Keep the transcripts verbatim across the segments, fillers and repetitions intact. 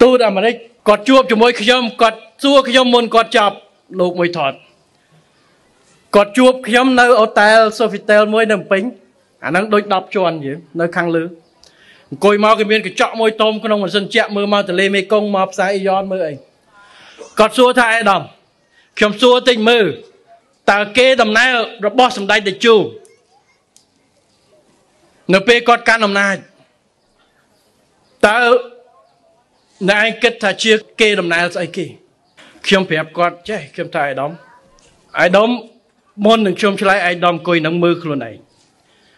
tu đã mà đấy cọt chuột cho mỗi khi ông cọt xua khi ông muốn cọt chập lục mùi thọt cọt chuột khi ông nơi hotel sofitel mỗi nằm pính anh đang đôi đập tròn gì nơi khang lư coi mau cái miếng cái chọ môi tôm con ông còn dân chạm mưa mau từ lê mê công mập sai ion mưa ấy cọt xua thay đầm khi ông xua tình mưa ta kê đầm này rồi boss đầm đây để chu nửa pe cọt can đầm này ta nãy kết thà chia kê đầm này sai kì khi ông phép cọt chứ khi ông thay đóng ai đóng môn đừng chôm cho lại ai đóng coi nắng mưa luôn này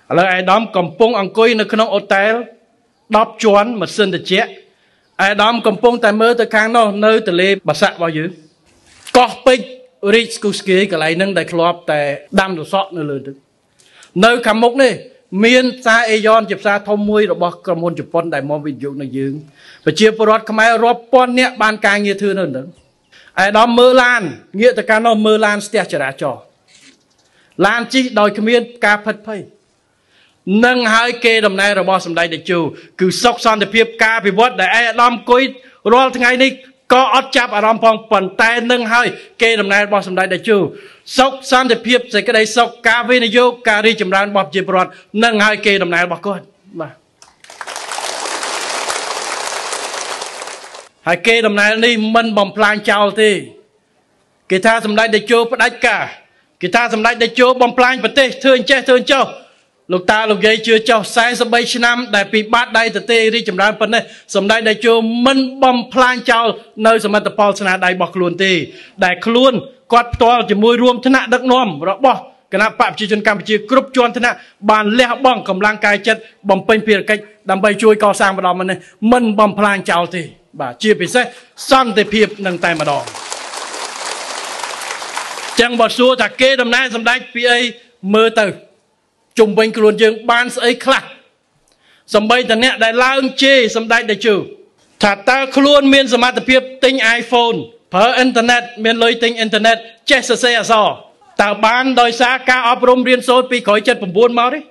là ai đóng cầm pung ăn coi nửa khung hotel đắp chuồn mà xin được chết ai đóng cầm pung tại mưa tới khang nó nơi từ lê bà sạ bao nhiêu có pin rich kuski cái này nâng đại club tại đam đồ sọt nơi lớn nơi cầm mốc này miền xa Aeon chụp xa thom muôi rồi bóc cầm môn chụp pon đại môn vịt dụng nơi dưng và chia product không ai rob pon nè ban ca nghe thưa nơi đó ai đóng mưa lan nghĩa tới khang nó mưa lan sẽ trở ra trò lan chi đòi cái miền ca phật phây nâng hai kê đầm này rồi bao sầm đây để chịu cứ sốc son để phép ca bị bớt để ai đom cối rồi ngày này có ót chắp ở đom phong phần tay nâng hai kê đầm này bao sầm đây để chịu sốc son để phép sẽ cái đây sốc ca vi này vô ca đi chậm ran bọc dịp rồi nâng hai kê đầm này bọc con mà hai kê đầm này đi mình bầm plan chào thì cái tha sầm đây để chịu phải đánh cả cái tha sầm đây để chịu bầm plan phải thế thương che thương châu lúc ta lúc dây chưa cho sai sắp bay năm đại bị bắt đây từ tê đi chậm đan phần này sầm đây đại chưa mình bom plan chào nơi sầm tập paul sena đại bọc luôn tê đại luôn quạt to chỉ môi ruộng thế nạ đất nom rồi bỏ cái nạ phạm chỉ chân cam chỉ group chọn thế nạ bàn lẹ bong cầm lang cai chân bom pin pìa cách đam bay chui cao sang vào đó mình này mình bom plan chào tê bà chia bị sai son tê pìa nâng tay mà đỏ chẳng bỏ xua thà kê đầm nay sầm đây pa mơ từ chúng mình luôn dương ban ấy khác, sầm bay từ nè đại la ưng chê sầm đại đại chử, thà ta luôn miên sầm tập hiệp tinh iPhone, per internet miên lôi tinh internet, che sờ xe sò, ta ban đời xa ca ấp rôm riêng số pi khỏi chết bầm buôn máu đấy,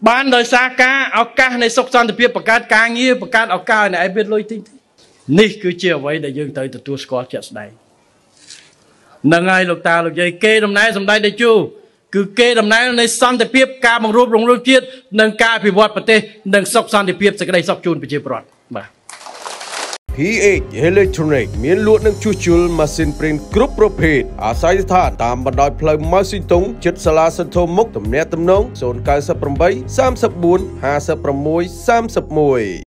ban đời xa ca áo ca này sốc san tập hiệp bạc ca ca nghe bạc ca áo ca này ai biết lôi tinh, nè cứ chiều vậy đại dương tới từ tua score chết đại, nâng ai lục ta lục dây kê đồng nai sầm đại đại chử. Cứ kê đầm này này san để phép ca bằng rộp rộp rộp chiết nâng ca bị vọt bật tê nâng sọc san để phép sẽ cái đây sọc chun bị chê bọt mà pê hát Electronic miễn lụa nâng chu chul machine print group prophet à sai thản tam bản đòi plei mai sinh túng chất sala sân thô mốc tầm nét tầm nông zone cao sấp bảy ba mươi bốn hai sáu ba mươi mùi